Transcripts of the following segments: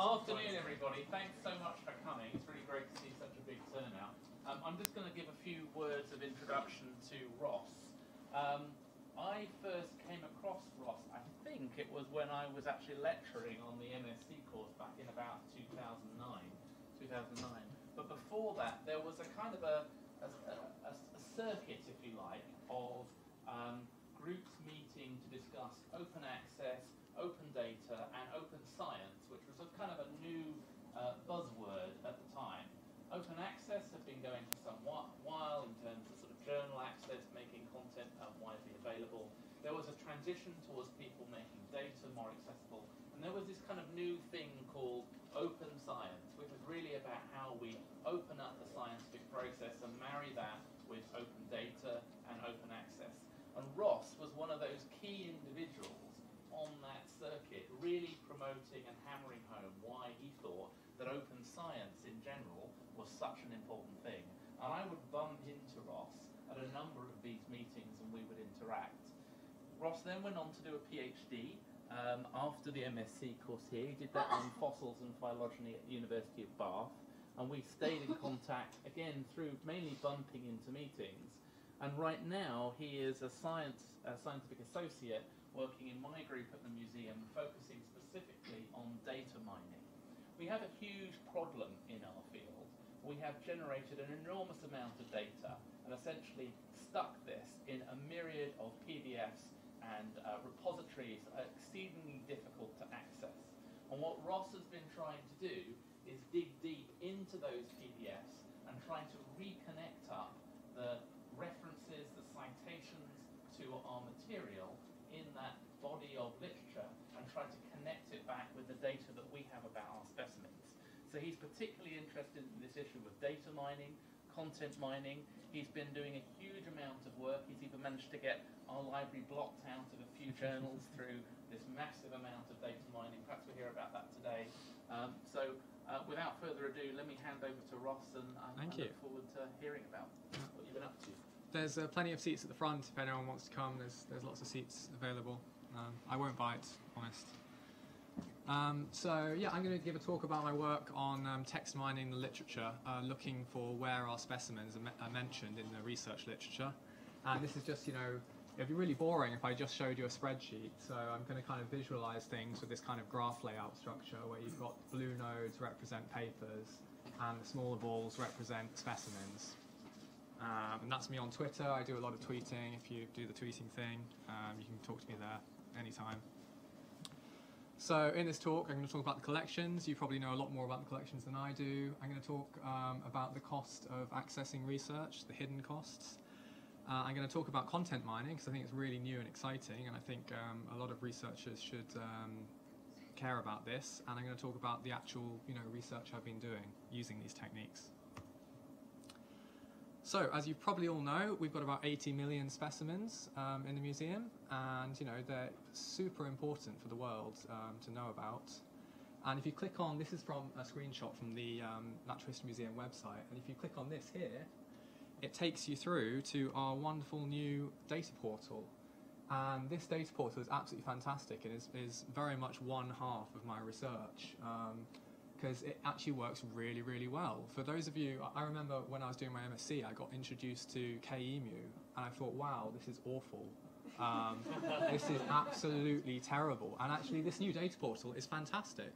Afternoon, everybody. Thanks so much for coming. It's really great to see such a big turnout. I'm just going to give a few words of introduction to Ross. I first came across Ross, I think it was when I was actually lecturing on the MSc course back in about 2009. But before that, there was a kind of a circuit, if you like, of groups meeting to discuss open access, open data, and open science, which was a kind of a new buzzword at the time. Open access had been going for some while in terms of sort of journal access, making content widely available. There was a transition towards people making data more accessible, and there was this kind of new thing called open science, which was really about how we open up the scientific process and marry that with open data and open access. And Ross was one of those key individuals on that circuit, really promoting and hammering home why he thought that open science in general was such an important thing. And I would bump into Ross at a number of these meetings and we would interact. Ross then went on to do a PhD after the MSc course here. He did that on fossils and phylogeny at the University of Bath. And we stayed in contact, again, through mainly bumping into meetings. And right now, he is a scientific associate working in my group at the museum, focusing specifically on data mining. We have a huge problem in our field. We have generated an enormous amount of data and essentially stuck this in a myriad of PDFs and repositories that are exceedingly difficult to access. And what Ross has been trying to do is dig deep into those PDFs and trying to reconnect up the references, the citations to our material in that body of literature and try to connect it back with the data that we have about our specimens. So he's particularly interested in this issue of data mining, content mining. He's been doing a huge amount of work. He's even managed to get our library blocked out of a few journals through this massive amount of data mining. Perhaps we'll hear about that today. Without further ado, let me hand over to Ross, and I look forward to hearing about what you've been up to. There's plenty of seats at the front if anyone wants to come. There's lots of seats available. I won't bite, honest. I'm going to give a talk about my work on text mining the literature, looking for where our specimens are mentioned in the research literature. And this is just, you know, it'd be really boring if I just showed you a spreadsheet. So I'm going to kind of visualize things with this kind of graph layout structure where you've got blue nodes represent papers and the smaller balls represent specimens. And that's me on Twitter. I do a lot of tweeting. If you do the tweeting thing, you can talk to me there anytime. So in this talk, I'm going to talk about the collections. You probably know a lot more about the collections than I do. I'm going to talk about the cost of accessing research, the hidden costs. I'm going to talk about content mining because I think it's really new and exciting, and I think a lot of researchers should care about this. And I'm going to talk about the actual, you know, research I've been doing using these techniques. So, as you probably all know, we've got about 80 million specimens in the museum, and you know they're super important for the world to know about. And if you click on, this is from a screenshot from the Natural History Museum website, and if you click on this here, it takes you through to our wonderful new data portal. And this data portal is absolutely fantastic, and is very much one half of my research. Because it actually works really, really well. For those of you, I remember when I was doing my MSc, I got introduced to KEMU, and I thought, wow, this is awful. This is absolutely terrible. And actually, this new data portal is fantastic.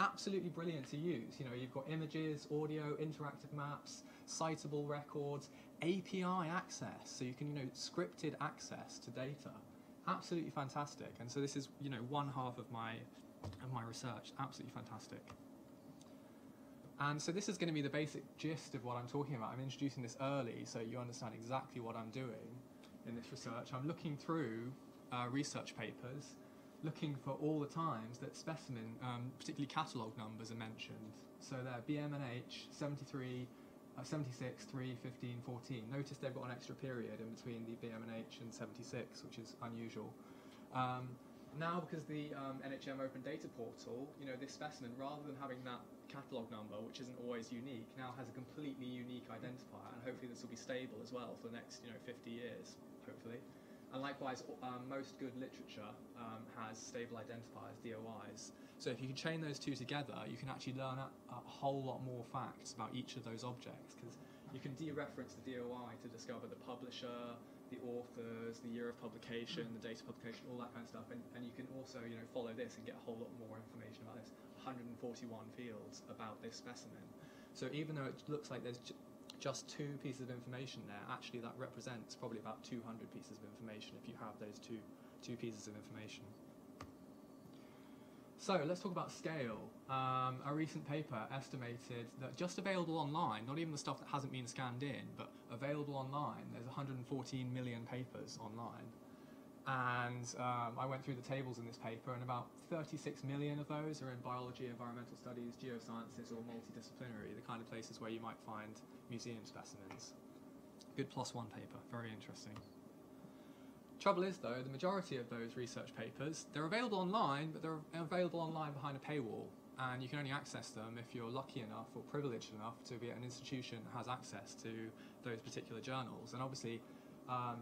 Absolutely brilliant to use. You know, you've got images, audio, interactive maps, citable records, API access, so you can, you know, scripted access to data. Absolutely fantastic. And so this is, you know, one half of my research. Absolutely fantastic. And so this is going to be the basic gist of what I'm talking about. I'm introducing this early so you understand exactly what I'm doing in this research. I'm looking through research papers, looking for all the times that specimen, particularly catalogue numbers, are mentioned. So they're BMNH 73, 76, 3, 15, 14. Notice they've got an extra period in between the BMNH and 76, which is unusual. Now, because the NHM Open Data Portal, you know, this specimen, rather than having that catalogue number, which isn't always unique, now has a completely unique identifier, and hopefully this will be stable as well for the next, you know, 50 years, hopefully. And likewise, most good literature has stable identifiers, DOIs. So if you can chain those two together, you can actually learn a whole lot more facts about each of those objects, because you can dereference the DOI to discover the publisher, the authors, the year of publication, the date of publication, all that kind of stuff. And you can also, you know, follow this and get a whole lot more information about this. 141 fields about this specimen. So even though it looks like there's just two pieces of information there, actually that represents probably about 200 pieces of information if you have those two pieces of information. So let's talk about scale. A recent paper estimated that just available online, not even the stuff that hasn't been scanned in, but available online, there's 114 million papers online. And I went through the tables in this paper, and about 36 million of those are in biology, environmental studies, geosciences, or multidisciplinary, the kind of places where you might find museum specimens. Good PLOS One paper, very interesting. Trouble is, though, the majority of those research papers, they're available online, but they're available online behind a paywall, and you can only access them if you're lucky enough or privileged enough to be at an institution that has access to those particular journals. And obviously,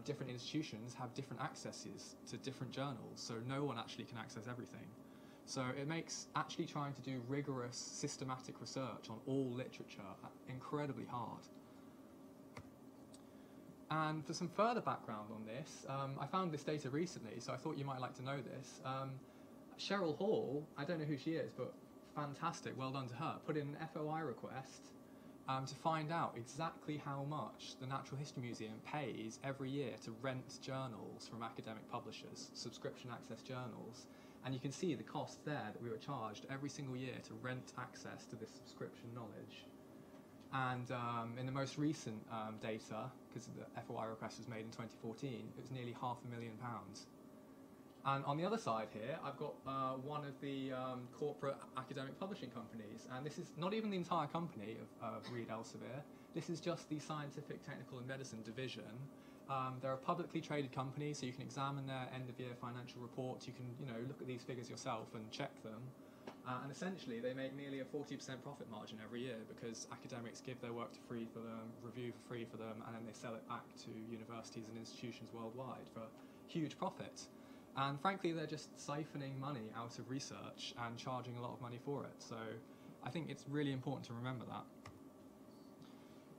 different institutions have different accesses to different journals, so no one actually can access everything. So it makes actually trying to do rigorous, systematic research on all literature incredibly hard. And for some further background on this, I found this data recently, so I thought you might like to know this. Cheryl Hall, I don't know who she is, but fantastic, well done to her, put in an FOI request to find out exactly how much the Natural History Museum pays every year to rent journals from academic publishers, subscription access journals. And you can see the cost there that we were charged every single year to rent access to this subscription knowledge. And in the most recent data, because the FOI request was made in 2014, it was nearly £500,000. And on the other side here, I've got one of the corporate academic publishing companies. And this is not even the entire company of Reed Elsevier. This is just the Scientific, Technical and Medicine division. They're a publicly traded company, so you can examine their end-of-year financial reports. You can, you know, look at these figures yourself and check them. And essentially, they make nearly a 40% profit margin every year because academics give their work free for them, review for free for them, and then they sell it back to universities and institutions worldwide for huge profits. And frankly, they're just siphoning money out of research and charging a lot of money for it. So I think it's really important to remember that.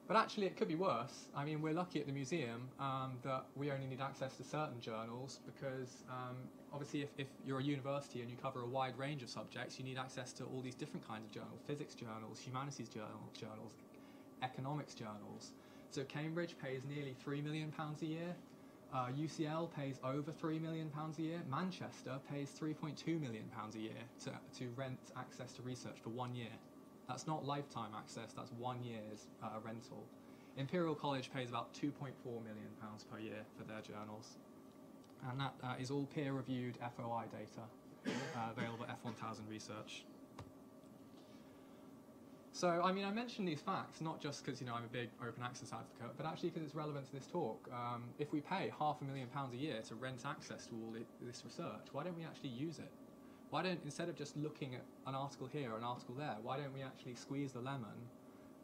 But actually, it could be worse. I mean, we're lucky at the museum that we only need access to certain journals because, obviously, if you're a university and you cover a wide range of subjects, you need access to all these different kinds of journals, physics journals, humanities journals, economics journals. So Cambridge pays nearly £3 million a year. UCL pays over £3 million a year. Manchester pays £3.2 million a year to rent access to research for 1 year. That's not lifetime access, that's 1 year's rental. Imperial College pays about £2.4 million per year for their journals. And that is all peer-reviewed FOI data available at F1000 Research. So, I mean, I mention these facts not just because, you know, I'm a big open access advocate, but actually because it's relevant to this talk. If we pay £500,000 a year to rent access to all this research, why don't we actually use it? Why don't, instead of just looking at an article here or an article there, why don't we actually squeeze the lemon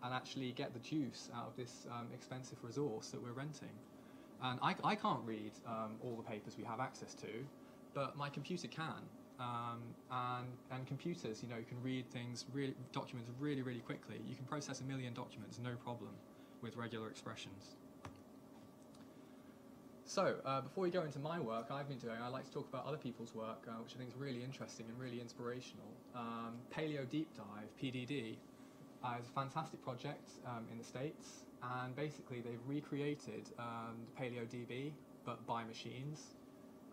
and actually get the juice out of this expensive resource that we're renting? And I can't read all the papers we have access to, but my computer can. And computers, you know, can read things, documents really, really quickly. You can process 1 million documents, no problem, with regular expressions. So, before we go into my work I've been doing, I like to talk about other people's work, which I think is really interesting and really inspirational. Paleo Deep Dive, PDD, is a fantastic project in the States, and basically they've recreated the PaleoDB, but by machines,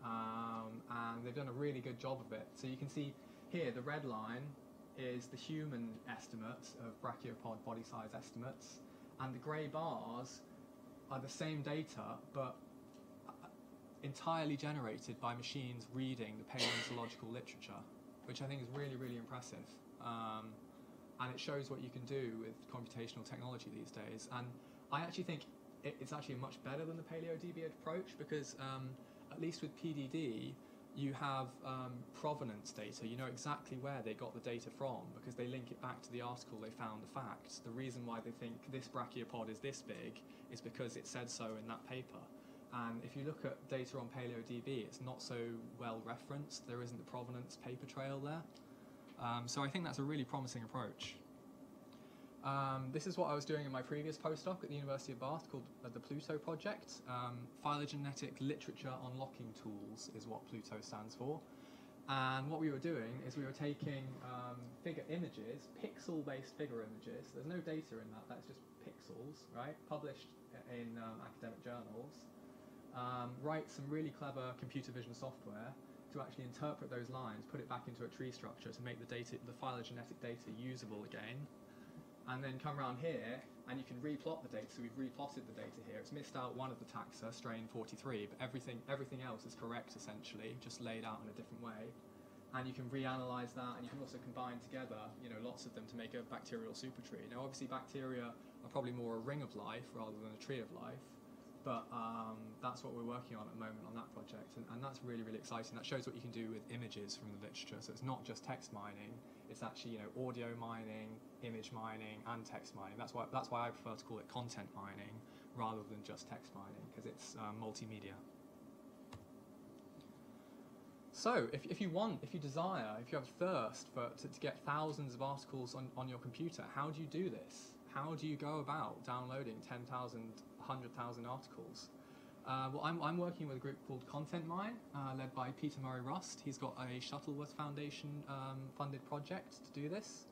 and they've done a really good job of it. So you can see here the red line is the human estimates of brachiopod body size estimates, and the grey bars are the same data, but entirely generated by machines reading the paleontological literature, which I think is really, really impressive. And it shows what you can do with computational technology these days. And I actually think it's actually much better than the PaleoDB approach because at least with PDD, you have provenance data. You know exactly where they got the data from because they link it back to the article they found the facts. The reason why they think this brachiopod is this big is because it said so in that paper. And if you look at data on PaleoDB, it's not so well referenced. There isn't a provenance paper trail there. So I think that's a really promising approach. This is what I was doing in my previous postdoc at the University of Bath called the Pluto project. Phylogenetic literature unlocking tools is what Pluto stands for. And what we were doing is we were taking figure images, pixel-based figure images. There's no data in that, that's just pixels, right? Published in academic journals. Write some really clever computer vision software to actually interpret those lines, put it back into a tree structure to make the data, the phylogenetic data, usable again. And then come around here, and you can replot the data. So we've replotted the data here. It's missed out one of the taxa, strain 43, but everything else is correct, essentially, just laid out in a different way. And you can reanalyze that, and you can also combine together, you know, lots of them to make a bacterial supertree. Now, obviously, bacteria are probably more a ring of life rather than a tree of life, but that's what we're working on at the moment on that project, and that's really, really exciting. That shows what you can do with images from the literature, so it's not just text mining, it's actually, you know, audio mining, image mining, and text mining. That's why I prefer to call it content mining rather than just text mining, because it's multimedia. So if you desire, if you have thirst to get thousands of articles on your computer, how do you do this? How do you go about downloading 10,000, 100,000 articles? Well, I'm working with a group called Content Mine, led by Peter Murray-Rust. He's got a Shuttleworth Foundation funded project to do this.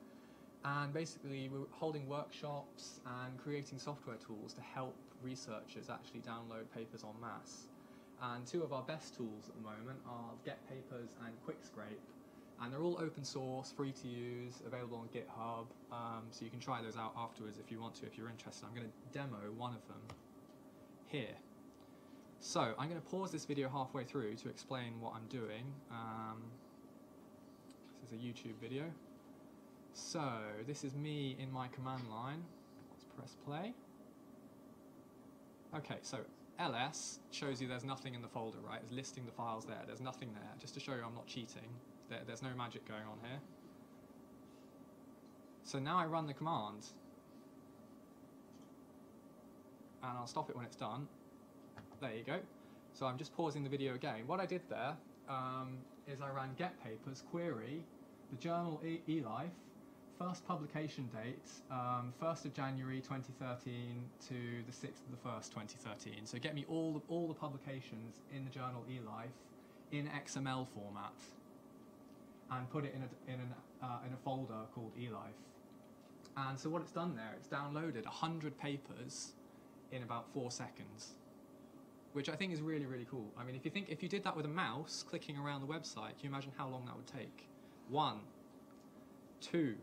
And basically, we're holding workshops and creating software tools to help researchers actually download papers en masse. And two of our best tools at the moment are GetPapers and QuickScrape. And they're all open source, free to use, available on GitHub, so you can try those out afterwards if you want to, if you're interested. I'm going to demo one of them here. So I'm going to pause this video halfway through to explain what I'm doing. This is a YouTube video. So this is me in my command line. Let's press play. Okay, so ls shows you there's nothing in the folder, right? It's listing the files there. There's nothing there, just to show you I'm not cheating. There's no magic going on here. So now I run the command. And I'll stop it when it's done. There you go. So I'm just pausing the video again. What I did there is I ran getPapers query, the journal eLife, first publication date, 1st of January 2013 to the 6th of the 1st, 2013. So get me all the publications in the journal eLife in XML format, and put it in a folder called eLife. And so what it's done there, it's downloaded 100 papers in about 4 seconds, which I think is really, really cool. I mean, if you did that with a mouse, clicking around the website, can you imagine how long that would take? 1, 2,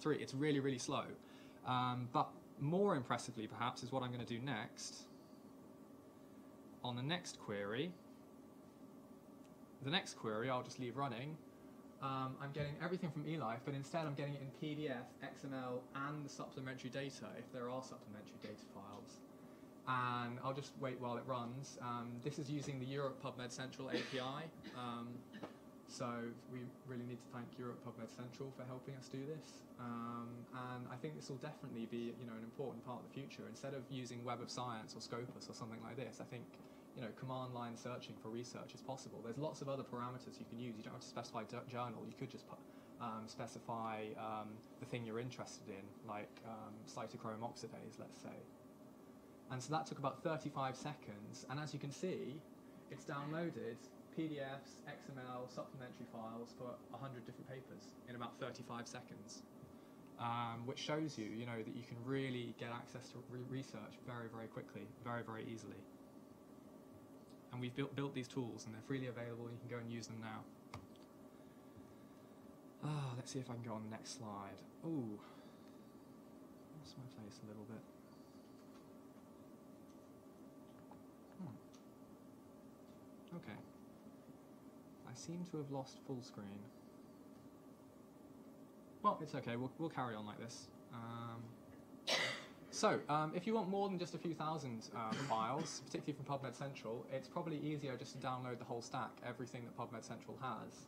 3, it's really, really slow. But more impressively, perhaps, is what I'm going to do next. On the next query, I'll just leave running. I'm getting everything from eLife, but instead I'm getting it in PDF, XML, and the supplementary data, if there are supplementary data files. And I'll just wait while it runs. This is using the Europe PubMed Central API, so we really need to thank Europe PubMed Central for helping us do this. And I think this will definitely be, you know, an important part of the future. Instead of using Web of Science or Scopus or something like this, I think, you know, command line searching for research is possible. There's lots of other parameters you can use. You don't have to specify journal. You could just specify the thing you're interested in, like cytochrome oxidase, let's say. And so that took about 35 seconds. And as you can see, it's downloaded PDFs, XML, supplementary files for 100 different papers in about 35 seconds, which shows you, you know, that you can really get access to research very, very quickly, very, very easily. And we've built these tools, and they're freely available. You can go and use them now. Let's see if I can go on the next slide. Ooh, lost my place a little bit. Okay. I seem to have lost full screen. Well, it's okay. We'll carry on like this. So if you want more than just a few thousand files, particularly from PubMed Central, it's probably easier just to download the whole stack, everything that PubMed Central has.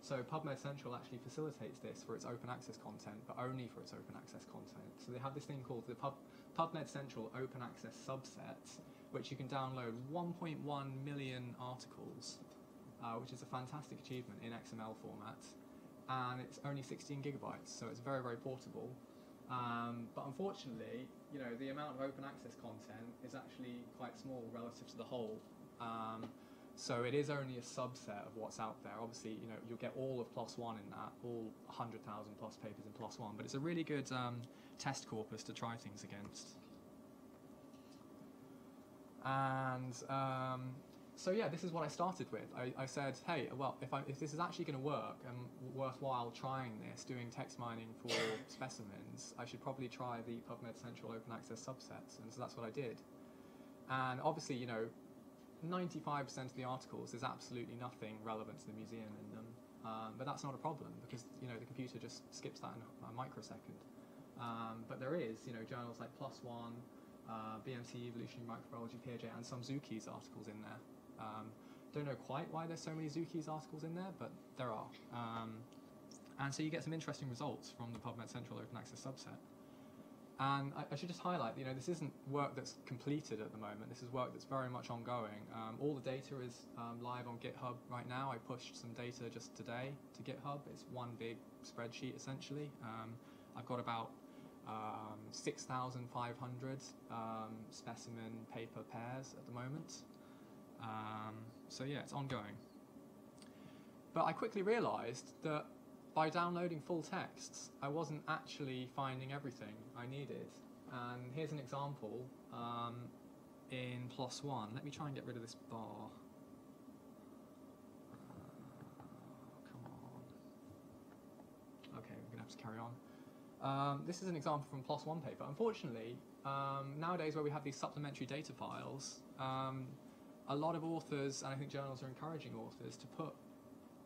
So PubMed Central actually facilitates this for its open access content, but only for its open access content. So they have this thing called the PubMed Central Open Access Subset, which you can download 1.1 million articles, which is a fantastic achievement in XML format, and it's only 16 gigabytes, so it's very, very portable. But unfortunately, you know, the amount of open access content is actually quite small relative to the whole. So it is only a subset of what's out there. Obviously, you know, you'll get all of PLOS One in that, all 100,000 plus papers in PLOS One, but it's a really good test corpus to try things against. And so yeah, this is what I started with. I said, hey, well, if this is actually going to work and worthwhile trying this, doing text mining for specimens, I should probably try the PubMed Central open access subsets. And so that's what I did. And obviously, you know, 95% of the articles, there's absolutely nothing relevant to the museum in them. But that's not a problem because, you know, the computer just skips that in a microsecond. But there is, you know, journals like PLOS One, BMC, Evolutionary Microbiology, PAJ, and some zookeys articles in there. Don't know quite why there's so many zookeys articles in there, but there are. And so you get some interesting results from the PubMed Central open access subset. And I should just highlight, you know, this isn't work that's completed at the moment. This is work that's very much ongoing. All the data is live on GitHub right now. I pushed some data just today to GitHub. It's one big spreadsheet, essentially. I've got about 6,500 specimen paper pairs at the moment. So yeah, it's ongoing. But I quickly realized that by downloading full texts, I wasn't actually finding everything I needed. And here's an example in PLOS One. Let me try and get rid of this bar. Come on. Okay, we're gonna have to carry on. This is an example from PLOS One paper. Unfortunately, nowadays where we have these supplementary data files, a lot of authors, and I think journals are encouraging authors, to put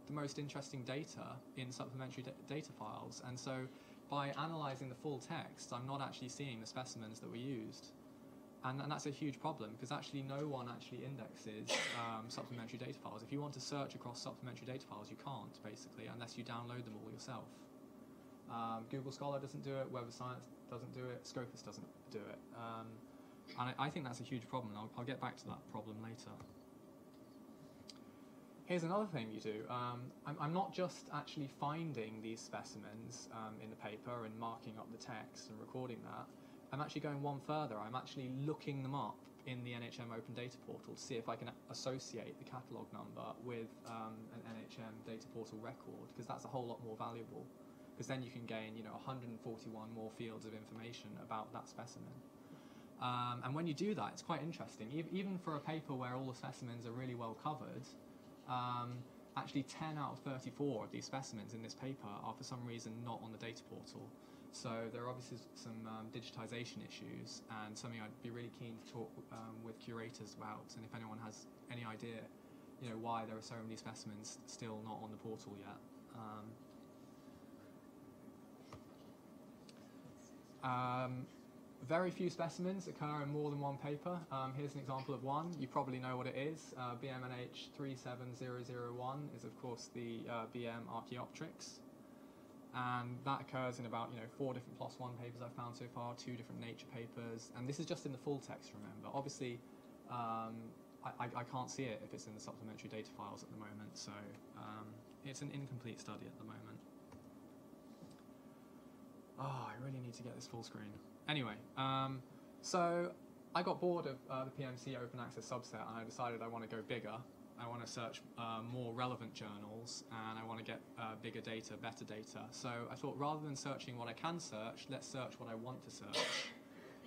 the most interesting data in supplementary data files. And so by analysing the full text, I'm not actually seeing the specimens that were used. And that's a huge problem, because actually no one actually indexes supplementary data files. If you want to search across supplementary data files, you can't, basically, unless you download them all yourself. Google Scholar doesn't do it, Web of Science doesn't do it, Scopus doesn't do it. And I think that's a huge problem. I'll get back to that problem later. Here's another thing you do. I'm not just actually finding these specimens in the paper and marking up the text and recording that. I'm actually going one further. I'm actually looking them up in the NHM Open Data Portal to see if I can associate the catalogue number with an NHM Data Portal record, because that's a whole lot more valuable, because then you can gain, you know, 141 more fields of information about that specimen. And when you do that, it's quite interesting. Even for a paper where all the specimens are really well covered, actually 10 out of 34 of these specimens in this paper are for some reason not on the data portal. So there are obviously some digitization issues, and something I'd be really keen to talk with curators about, and if anyone has any idea, you know, why there are so many specimens still not on the portal yet. Very few specimens occur in more than one paper. Here's an example of one. You probably know what it is. BMNH 37001 is, of course, the BM Archaeopteryx. And that occurs in about, you know, 4 different PLOS One papers I've found so far, 2 different Nature papers. And this is just in the full text, remember. Obviously, I can't see it if it's in the supplementary data files at the moment, so it's an incomplete study at the moment. Oh, I really need to get this full screen. Anyway, so I got bored of the PMC open access subset, and I decided I want to go bigger. I want to search more relevant journals, and I want to get bigger data, better data. So I thought, rather than searching what I can search, let's search what I want to search.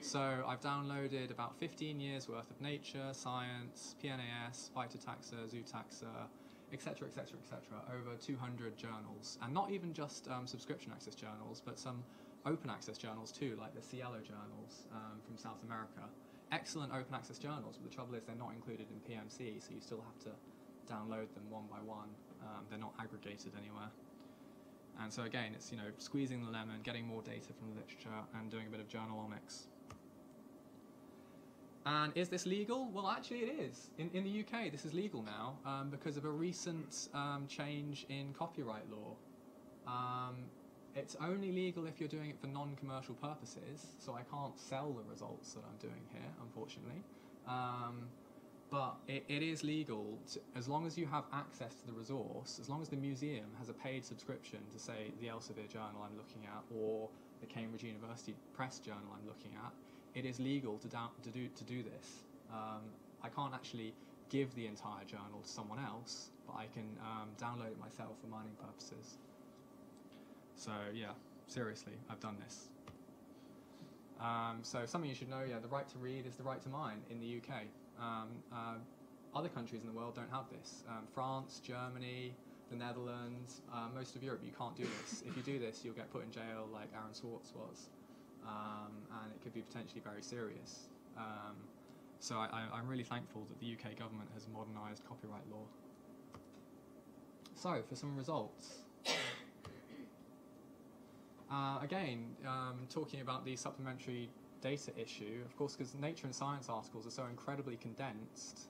So I've downloaded about 15 years worth of Nature, Science, PNAS, Phytotaxa, Zootaxa, etc., etc., etc., over 200 journals, and not even just subscription access journals, but some open access journals too, like the Cielo journals from South America. Excellent open access journals, but the trouble is they're not included in PMC, so you still have to download them one by one. They're not aggregated anywhere. And so again, it's, you know, squeezing the lemon, getting more data from the literature, and doing a bit of journalomics. And is this legal? Well, actually it is. In the UK, this is legal now because of a recent change in copyright law. It's only legal if you're doing it for non-commercial purposes, so I can't sell the results that I'm doing here, unfortunately. But it is legal to, as long as you have access to the resource, as long as the museum has a paid subscription to, say, the Elsevier journal I'm looking at or the Cambridge University Press journal I'm looking at, it is legal to do this. I can't actually give the entire journal to someone else, but I can download it myself for mining purposes. So yeah, seriously, I've done this. So something you should know, yeah, the right to read is the right to mine in the UK. Other countries in the world don't have this. France, Germany, the Netherlands, most of Europe, you can't do this. If you do this, you'll get put in jail like Aaron Swartz was, and it could be potentially very serious. So I'm really thankful that the UK government has modernised copyright law. So, for some results. Again, talking about the supplementary data issue, of course, because nature and science articles are so incredibly condensed,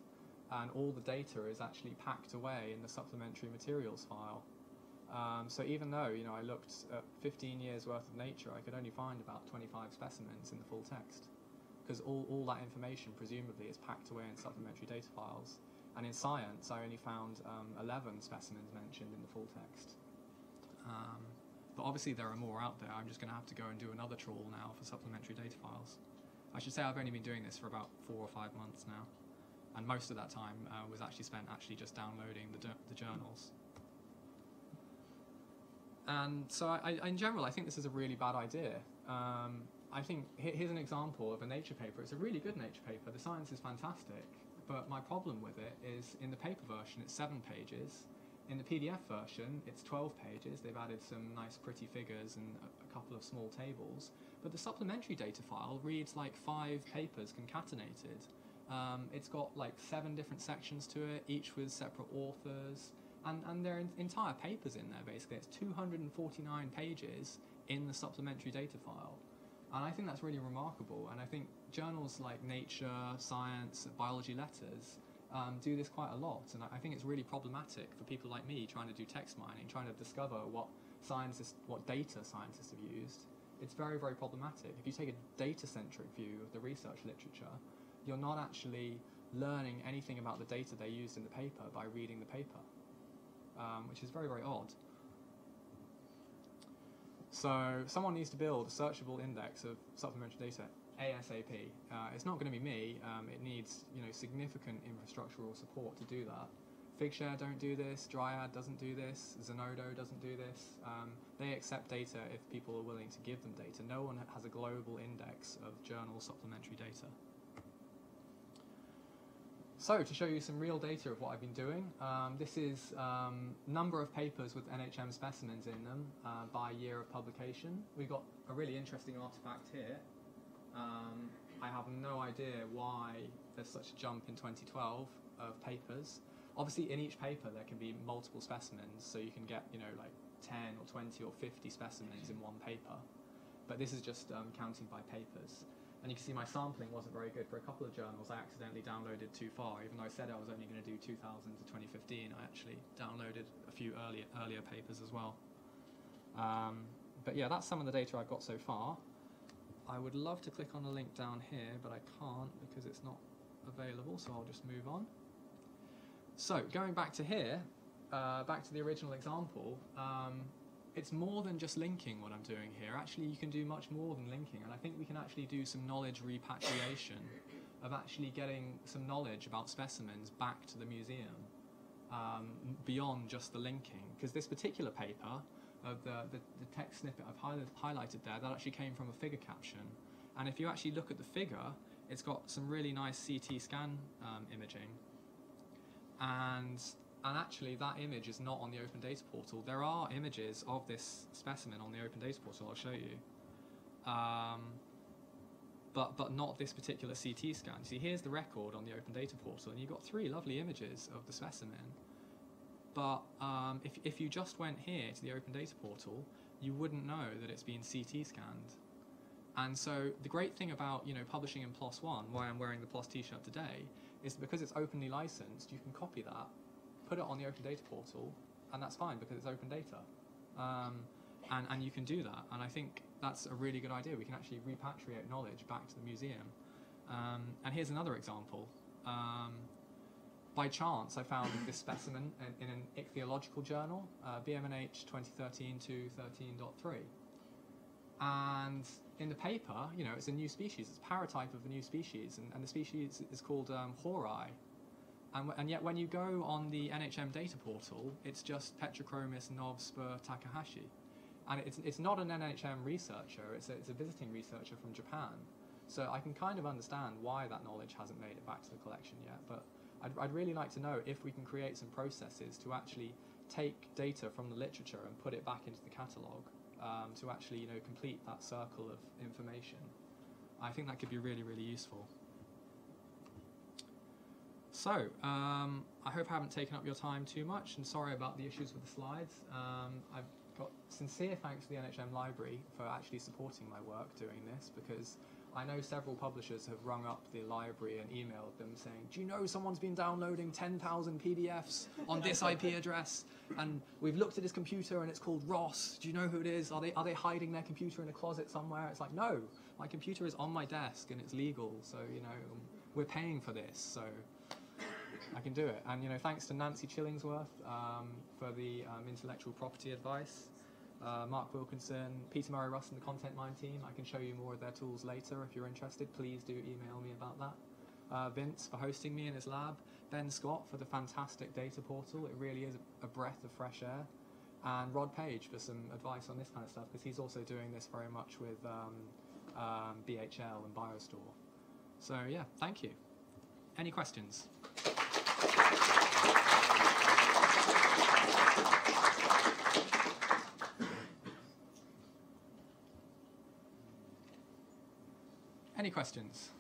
and all the data is actually packed away in the supplementary materials file. So even though, you know, I looked at 15 years worth of nature, I could only find about 25 specimens in the full text, because all that information presumably is packed away in supplementary data files. And in science, I only found 11 specimens mentioned in the full text. But obviously there are more out there. I'm just going to have to go and do another trawl now for supplementary data files. I should say I've only been doing this for about 4 or 5 months now, and most of that time was actually spent just downloading the journals. And so in general, I think this is a really bad idea. I think here's an example of a Nature paper. It's a really good Nature paper. The science is fantastic, but my problem with it is in the paper version it's 7 pages. In the PDF version, it's 12 pages. They've added some nice pretty figures and a couple of small tables. But the supplementary data file reads like 5 papers concatenated. It's got like 7 different sections to it, each with separate authors. And there are entire papers in there, basically. It's 249 pages in the supplementary data file. And I think that's really remarkable. And I think journals like Nature, Science, Biology Letters do this quite a lot, and I think it's really problematic for people like me trying to do text mining, trying to discover what data scientists have used. It's very, very problematic. If you take a data-centric view of the research literature, you're not actually learning anything about the data they used in the paper by reading the paper, which is very, very odd. So someone needs to build a searchable index of supplementary data ASAP. It's not going to be me. It needs, you know, significant infrastructural support to do that. Figshare don't do this. Dryad doesn't do this. Zenodo doesn't do this. They accept data if people are willing to give them data. No one has a global index of journal supplementary data. So to show you some real data of what I've been doing, this is number of papers with NHM specimens in them by year of publication. We've got a really interesting artifact here. I have no idea why there's such a jump in 2012 of papers. Obviously, in each paper there can be multiple specimens, so you can get, you know, like 10 or 20 or 50 specimens in one paper. But this is just counting by papers. And you can see my sampling wasn't very good for a couple of journals. I accidentally downloaded too far. Even though I said I was only going to do 2000 to 2015, I actually downloaded a few earlier papers as well. But yeah, that's some of the data I've got so far. I would love to click on a link down here, but I can't because it's not available, so I'll just move on. So, going back to here, back to the original example, it's more than just linking what I'm doing here. Actually, you can do much more than linking, and I think we can actually do some knowledge repatriation of actually getting some knowledge about specimens back to the museum beyond just the linking, because this particular paper, of the text snippet I've highlighted there, that actually came from a figure caption. And if you actually look at the figure, it's got some really nice CT scan imaging. And actually, that image is not on the Open Data Portal. There are images of this specimen on the Open Data Portal, I'll show you. But not this particular CT scan. See, here's the record on the Open Data Portal, and you've got 3 lovely images of the specimen. But if you just went here to the Open Data Portal, you wouldn't know that it's been CT scanned. And so the great thing about, you know, publishing in PLOS One, why I'm wearing the PLOS t-shirt today, is because it's openly licensed, you can copy that, put it on the Open Data Portal, and that's fine because it's open data. And you can do that, and I think that's a really good idea. We can actually repatriate knowledge back to the museum. And here's another example. By chance, I found this specimen in an ichthyological journal, BMNH 2013-213.3. And in the paper, you know, it's a new species, it's a paratype of a new species, and the species is called horai. And yet when you go on the NHM data portal, it's just Petrochromis nobspur Takahashi. And it's not an NHM researcher, it's a visiting researcher from Japan. So I can kind of understand why that knowledge hasn't made it back to the collection yet, but I'd really like to know if we can create some processes to actually take data from the literature and put it back into the catalogue to actually, you know, complete that circle of information. I think that could be really, really useful. So, I hope I haven't taken up your time too much, and sorry about the issues with the slides. I've got sincere thanks to the NHM Library for actually supporting my work doing this, because I know several publishers have rung up the library and emailed them saying, do you know someone's been downloading 10,000 PDFs on this IP address? And we've looked at his computer and it's called Ross. Do you know who it is? Are they hiding their computer in a closet somewhere? It's like, no, my computer is on my desk and it's legal. So, you know, we're paying for this, so I can do it. And, you know, thanks to Nancy Chillingsworth for the intellectual property advice. Mark Wilkinson, Peter Murray-Rust and the Content Mine team. I can show you more of their tools later if you're interested. Please do email me about that. Vince for hosting me in his lab. Ben Scott for the fantastic data portal. It really is a breath of fresh air. And Rod Page for some advice on this kind of stuff, because he's also doing this very much with BHL and BioStore. So yeah, thank you. Any questions? Any questions?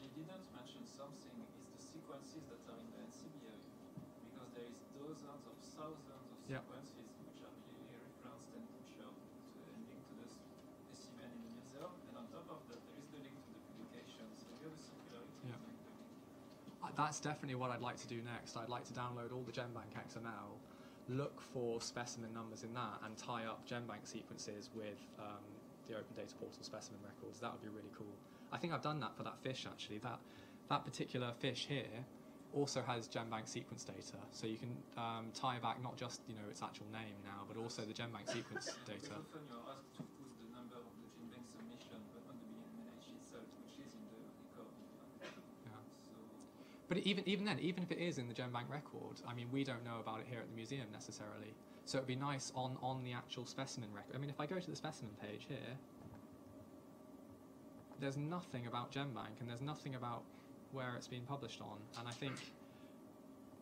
You didn't mention something, it's the sequences that are in the NCBI, because there is dozens of thousands of sequences which are really referenced and which are linked to the specimen in the museum, and on top of that there is the link to the publication, so you have a circularity. Yep. That's definitely what I'd like to do next. I'd like to download all the GenBank XML, look for specimen numbers in that, and tie up GenBank sequences with the open data portal specimen records. That would be really cool. I think I've done that for that fish actually. That particular fish here also has GenBank sequence data, so you can tie back not just, you know, its actual name now, but also the GenBank sequence data. Often you're asked to put the number of the GenBank submission, but on the BMNH itself, which is in the record. Yeah. So but even then, even if it is in the GenBank record, I mean, we don't know about it here at the museum necessarily. So it'd be nice on the actual specimen record. I mean, if I go to the specimen page here, there's nothing about GenBank and there's nothing about where it's been published on. And I think,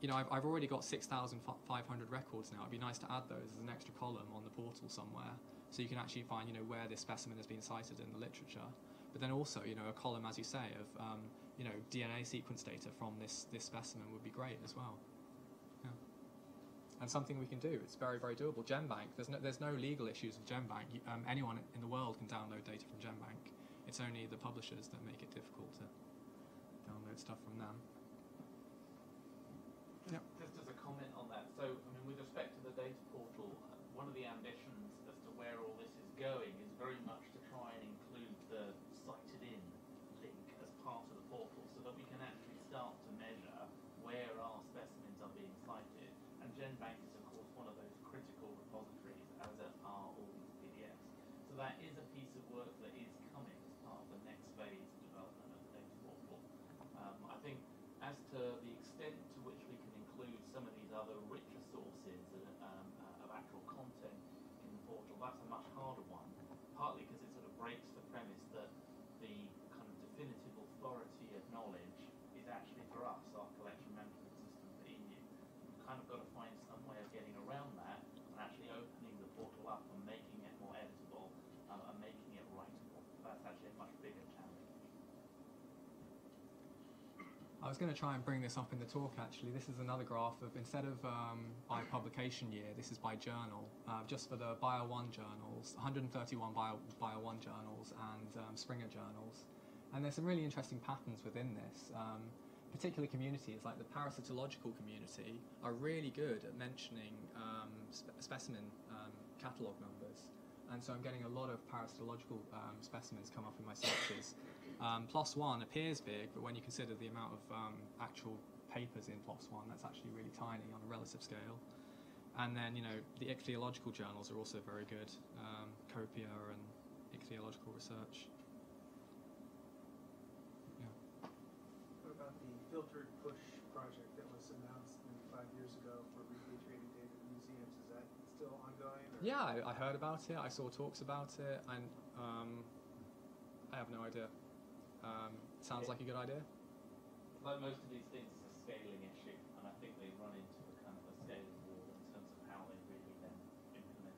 you know, I've already got 6,500 records now. It'd be nice to add those as an extra column on the portal somewhere, so you can actually find, you know, where this specimen has been cited in the literature. But then also, you know, a column, as you say, of you know, DNA sequence data from this specimen would be great as well. And something we can do. It's very, very doable. GenBank, there's no legal issues with GenBank. Anyone in the world can download data from GenBank. It's only the publishers that make it difficult to download stuff from them. Yep. Just as a comment on that, so I mean, with respect to the data portal, one of the ambitions as to where all this is going is very much to try and include the cited in link as part of the portal, so that we can actually start to measure where our specimens are being cited. GenBank is, of course, one of those critical repositories, as are all these PDFs. So that is a piece of work that is coming as part of the next phase of development of the data portal. I think as to the extent to which we can include some of these other richer sources of actual content in the portal, that's a much harder one, partly because it sort of breaks the premise that the kind of definitive authority of knowledge is actually for us, our collection management system for EU. We've kind of got to getting around that and actually opening the portal up and making it more editable and making it writable. That's actually a much bigger challenge. I was going to try and bring this up in the talk actually. This is another graph of, instead of by publication year, this is by journal. Just for the Bio 1 journals, 131 Bio 1 journals and Springer journals. And there's some really interesting patterns within this. Particular communities, like the parasitological community, are really good at mentioning specimen catalogue numbers. and so I'm getting a lot of parasitological specimens come up in my searches. PLOS One appears big, but when you consider the amount of actual papers in PLOS One, that's actually really tiny on a relative scale. And then, you know, the ichthyological journals are also very good, Copia and Ichthyological Research. Yeah. What about the filtered push project that was announced maybe 5 years ago for repatriated data in museums? Is that still ongoing? Or? Yeah, I heard about it. I saw talks about it, and I have no idea. Sounds like a good idea. Like most of these things, it's a scaling issue, and I think they run into a kind of a scaling wall in terms of how they really then implement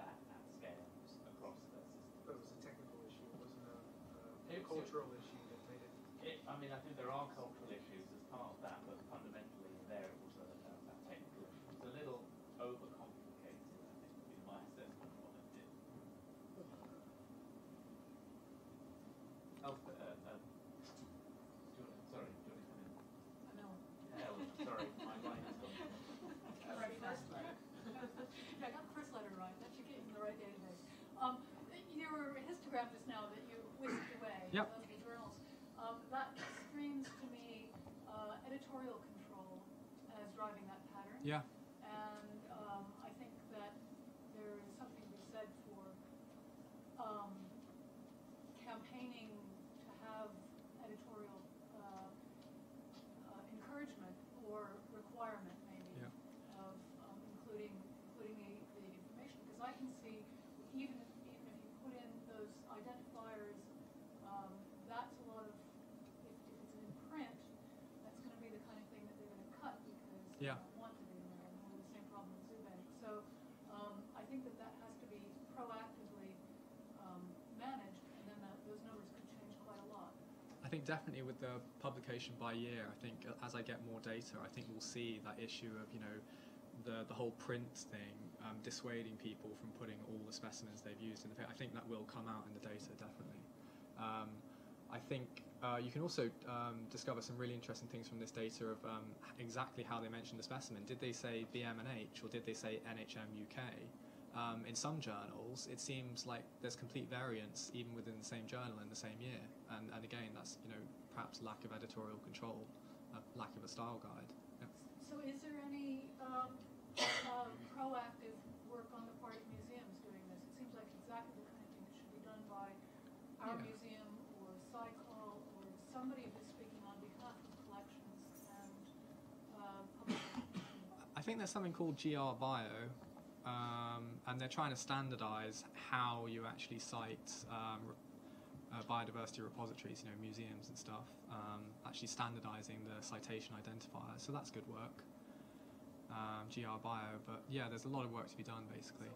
that at scale across their system. But it was a technical issue, it wasn't a cultural issue that made it. I mean, I think there are cultural issues as part of that, but fundamentally there it was a technical issue. It's a little overcomplicated, I think, would be my assessment of what it did. Sorry, do you want to come in? No. Hell, sorry, my mind is on. Yeah, I got the first letter right. That's you getting the right database. Your histogram just now that you whisked away, yep. Those are journals. That screams to me editorial control as driving that pattern. Yeah. And I think that there is something to be said for campaigning to have editorial encouragement or requirement, maybe, yeah. Of including the information. Because I can see, even if you put in those identifiers, that's a lot of. Yeah. Want to be there, and the same problem with ZooBank. So I think that has to be proactively managed, and then those numbers could change quite a lot. I think definitely with the publication by year, I think as I get more data, I think we'll see that issue of, you know, the whole print thing dissuading people from putting all the specimens they've used in the paper. I think that will come out in the data, definitely. I think you can also discover some really interesting things from this data of exactly how they mentioned the specimen. Did they say BMNH or did they say NHM UK? In some journals, it seems like there's complete variance even within the same journal in the same year. And again, that's, you know, perhaps lack of editorial control, lack of a style guide. Yeah. So is there any proactive work on the part of museums doing this? It seems like exactly the kind of thing that should be done by our yeah. museum. Cycle or somebody who's speaking on behalf of collections and public. I think there's something called GRBio, and they're trying to standardize how you actually cite biodiversity repositories, you know, museums and stuff, actually standardizing the citation identifier, so that's good work, GRBio, but yeah, there's a lot of work to be done basically.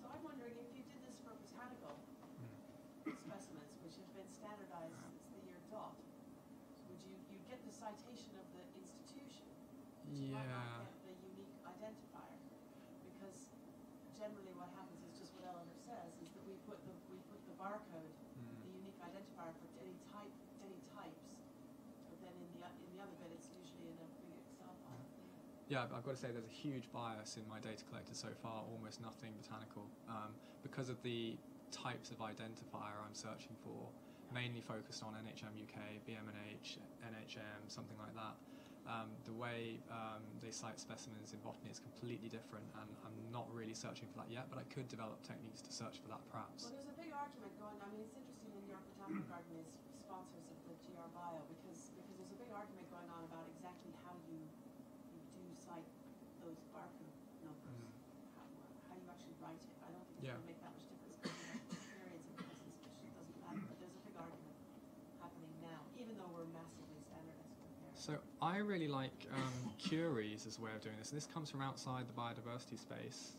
So I'm wondering if you did this for botanical specimens, which have been standardized since the year dot, would you get the citation of the institution, but you yeah. might not get the unique identifier, because generally what happens is just what Eleanor says is that we put the barcode, the unique identifier for any types, but then in the other bit it's usually in a big Excel file. Yeah, I've got to say there's a huge bias in my data collected so far, almost nothing botanical, because of the types of identifier I'm searching for, mainly focused on NHM UK, BMNH, NHM, something like that. The way they cite specimens in botany is completely different, and I'm not really searching for that yet, but I could develop techniques to search for that perhaps. Well, there's a big argument going, I mean, it's interesting in Europe Botanical Garden is sponsors of the GRBio, because there's a big argument going on about exactly how you do cite those barcode numbers, how you actually write it. I don't think it's yeah. going to make that much difference. Experience and process, which doesn't matter, but there's a big argument happening now, even though we're massively standardized compared. So I really like Curie's as a way of doing this. This comes from outside the biodiversity space.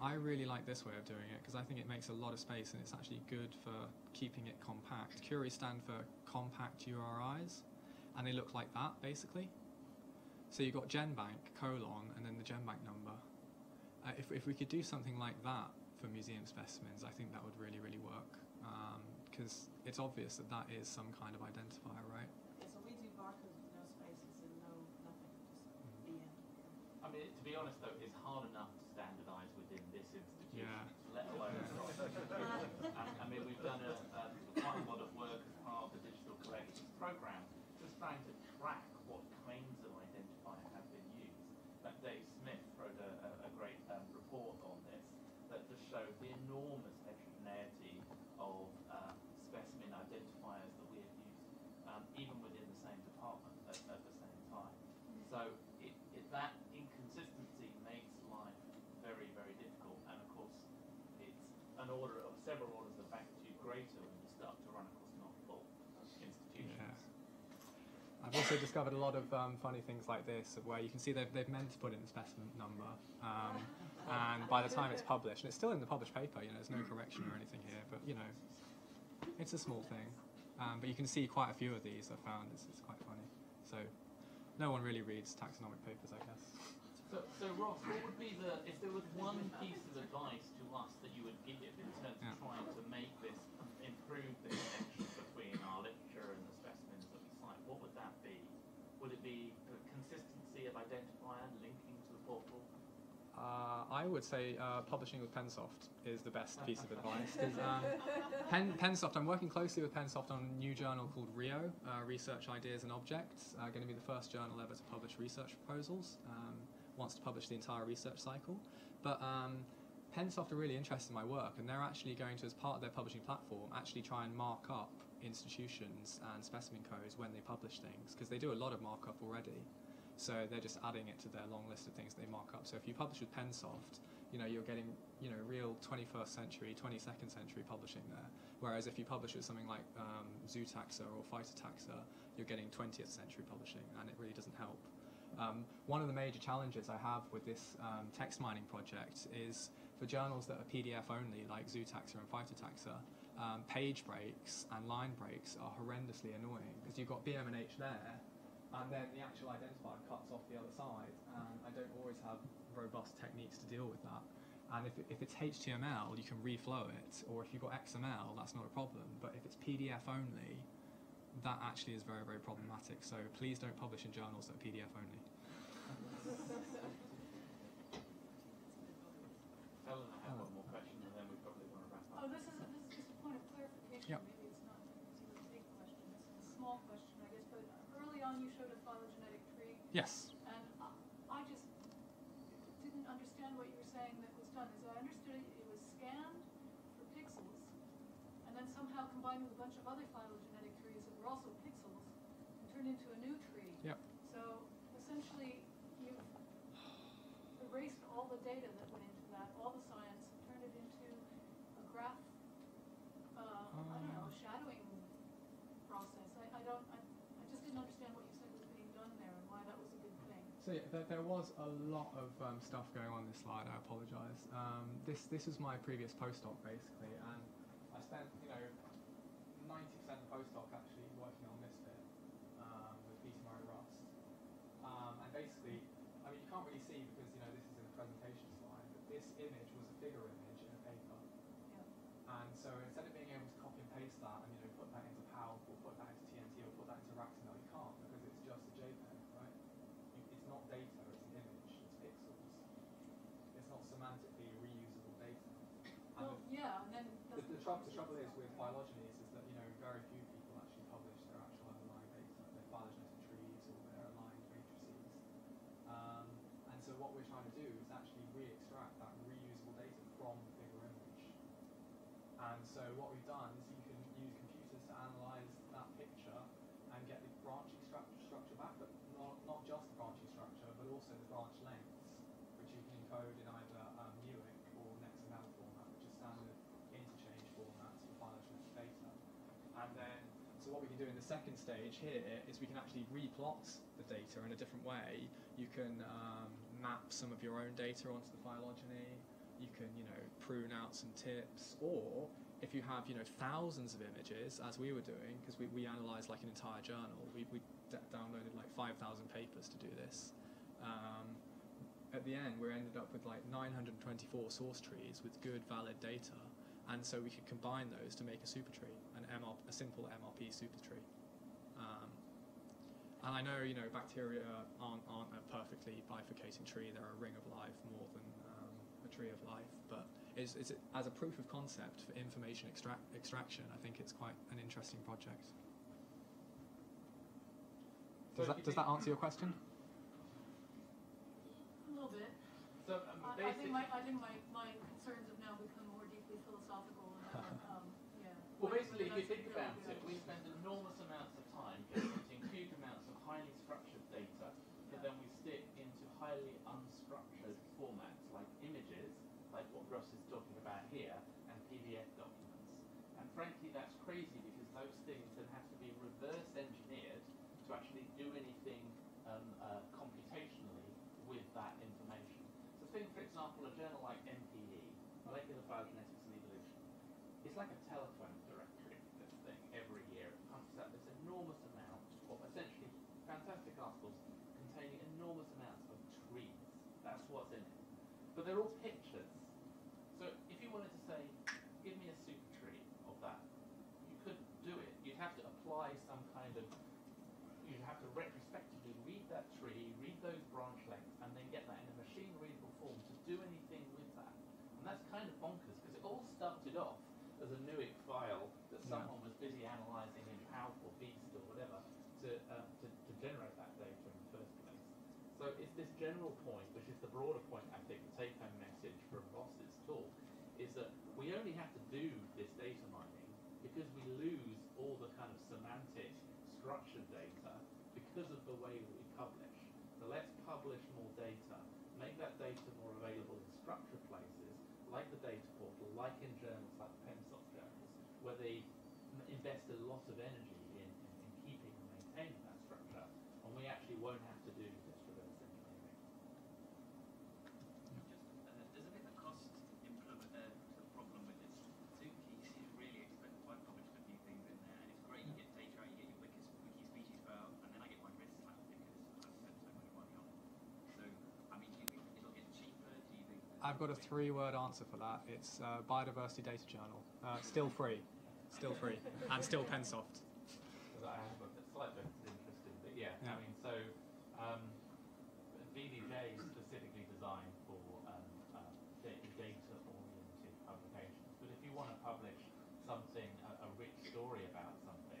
I really like this way of doing it because I think it makes a lot of space and it's actually good for keeping it compact. Curie stand for compact URIs, and they look like that basically. So you've got GenBank : and then the GenBank number. If we could do something like that for museum specimens, I think that would really, really work, because it's obvious that that is some kind of identifier, right? Yeah, so we do barcodes with no spaces and no nothing, just I mean, to be honest though, it's hard enough to standardise within this institution, yeah. let alone also the enormous heterogeneity of specimen identifiers that we have used, even within the same department at the same time. So that inconsistency makes life very, very difficult, and of course it's an order of several orders of magnitude greater when you start to run across multiple institutions. Yeah. I've also discovered a lot of funny things like this, where you can see they've meant to put in the specimen number, and by the time it's published, and it's still in the published paper, you know, there's no correction or anything here, but you know, it's a small thing. But you can see quite a few of these I've found. It's quite funny. So no one really reads taxonomic papers, I guess. So Ross, what would be the, if there was one piece of advice to us that you would give it in terms of trying to make this, improve the connection between our literature and the specimens that we cite, what would that be? Would it be the consistency of identifier linking to the portal? I would say publishing with Pensoft is the best piece of advice. Pensoft, I'm working closely with Pensoft on a new journal called RIO, Research Ideas and Objects. Going to be the first journal ever to publish research proposals. Wants to publish the entire research cycle. But Pensoft are really interested in my work, and they're actually going to, as part of their publishing platform, actually try and mark up institutions and specimen codes when they publish things, because they do a lot of markup already. So they're just adding it to their long list of things they mark up. So if you publish with Pensoft, you know, you're getting, you know, real 21st century, 22nd century publishing there. Whereas if you publish with something like zootaxa or phytotaxa, you're getting 20th century publishing, and it really doesn't help. One of the major challenges I have with this text mining project is for journals that are PDF only, like zootaxa and phytotaxa, page breaks and line breaks are horrendously annoying, because you've got BMNH there, and then the actual identifier cuts off the other side, and I don't always have robust techniques to deal with that. And if it's HTML, you can reflow it, or if you've got XML, that's not a problem. But if it's PDF only, that actually is very, very problematic. So please don't publish in journals that are PDF only. Helen, I have one more question, and then we probably want to wrap up. Oh, this is just a point of clarification. Yep. Maybe it's not a big question. It's a small question, I guess. But early on, you showed a phylogenetic tree. Yes. And I just didn't understand what you were saying that was done. As I understood it, it was scanned for pixels, and then somehow combined with a bunch of other phylogenetic trees that were also pixels and turned into a new tree. Yep. So essentially, you've erased all the data that went into that, all the science, turned it into a graph, I don't know, a shadowing process. I just didn't understand what you said was being done there and why that was a big thing. So yeah, there was a lot of stuff going on this slide, I apologise. This was my previous postdoc, basically, and I spent, you know, 90% of postdoc actually working on this bit with Peter Murray-Rust. And basically, I mean, you can't really see because, you know, this is in the presentation slide, but this image was a figure image in a paper. Yeah. And so instead of being able to copy and paste that and, you know, put that into PowerPoint, put that into TNT, or put that into Raxanel, you can't, because it's just a JPEG, right? It's not data, it's an image, it's pixels. It's not semantically reusable data. And well, yeah, and then the trouble is with phylogenies is that, you know, very few people actually publish their actual underlying data, their phylogenetic trees or their aligned matrices. And so what we're trying to do is actually re-extract that reusable data from the figure image. And so what we've done is you can use computers to analyze that picture and get the branching structure back, but not just the branching structure, but also the branch lengths, which you can encode in either Newick or NextML format, which is standard interchange formats for phylogenetic data. And then, so what we can do in the second stage here is we can actually replot the data in a different way. You can map some of your own data onto the phylogeny. You can, you know, prune out some tips, or if you have, you know, thousands of images, as we were doing, because we analysed like an entire journal. We downloaded like 5,000 papers to do this. At the end, we ended up with like 924 source trees with good, valid data. And so we could combine those to make a super tree, a simple MRP super tree. And I know, you know, bacteria aren't a perfectly bifurcating tree. They're a ring of life more than a tree of life. But it's, as a proof of concept for information extraction, I think it's quite an interesting project. Does that answer your question? A little bit. So, I think my concerns have now become more here and PDF documents. And frankly, that's crazy because those things then have to be reverse engineered to actually do anything computationally with that information. So think, for example, a journal like MPE, Molecular Phylogenetics and Evolution. It's like a telephone directory, this thing, every year. It pumps out this enormous amount of essentially fantastic articles containing enormous amounts of trees. That's what's in it. But they're all pictures. So if you wanted to say, give me a super tree of that, you couldn't do it. You'd have to apply some kind of, you'd have to retrospectively read that tree, read those branch lengths, and then get that in a machine readable form to do anything with that. And that's kind of bonkers, because it all started off as a NUIC file that someone was busy analysing in PowerPoint Beast or whatever to generate that data in the first place. So it's this general point, which is the broader point, I think, the take-home message from Ross's talk, is that we only have to do this data mining because we lose all the kind of semantic, structured data because of the way that we publish. So let's publish more data, make that data more available in structured places, like the data portal, like in journals, like Pensoft journals, where they invest a lot of energy in keeping and maintaining that structure, and we actually won't have to do this reverse engineering. There's a bit of a cost problem with this. Zookeys is really expensive. I probably put new things in there, and it's great. You get data out, you get your wiki species file, and then I get my wrist slapped because I've spent so much money on it. So, I mean, do you think it'll get cheaper? Do you think? I've got a three-word answer for that. It's biodiversity data journal. Still free, still free, and still Pensoft. I have a slide book that's interesting, but yeah, I mean, so VDJ is specifically designed for data-oriented publications, but if you want to publish something, a rich story about something,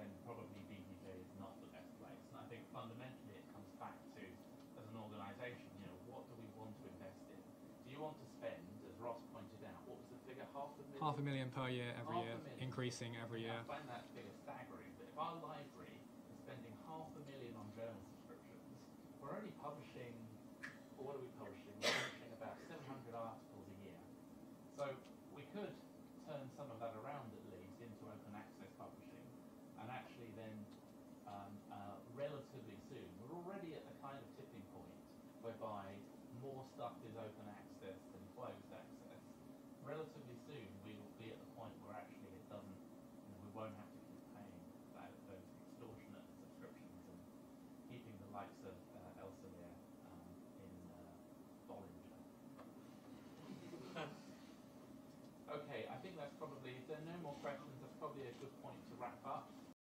then probably VDJ is not the best place. And I think fundamentally it comes back to, as an organisation, you know, what do we want to invest in? Do you want to spend, as Ross pointed out, what was the figure, $500,000? $500,000 per year, every year, increasing every year. I find that figure staggering, but if our library is spending $500,000 on journal subscriptions, we're only publishing, or what are we publishing? We're publishing about 700 articles a year. So we could turn some of that around, at least, into open access publishing, and actually then relatively soon, we're already at a kind of tipping point whereby more stuff is open access than closed access. Relatively soon, we will be at the point where actually it doesn't, you know, we won't have to keep paying those extortionate subscriptions and keeping the likes of Elsevier in Bollinger. Okay, I think that's probably, if there are no more questions, that's probably a good point to wrap up.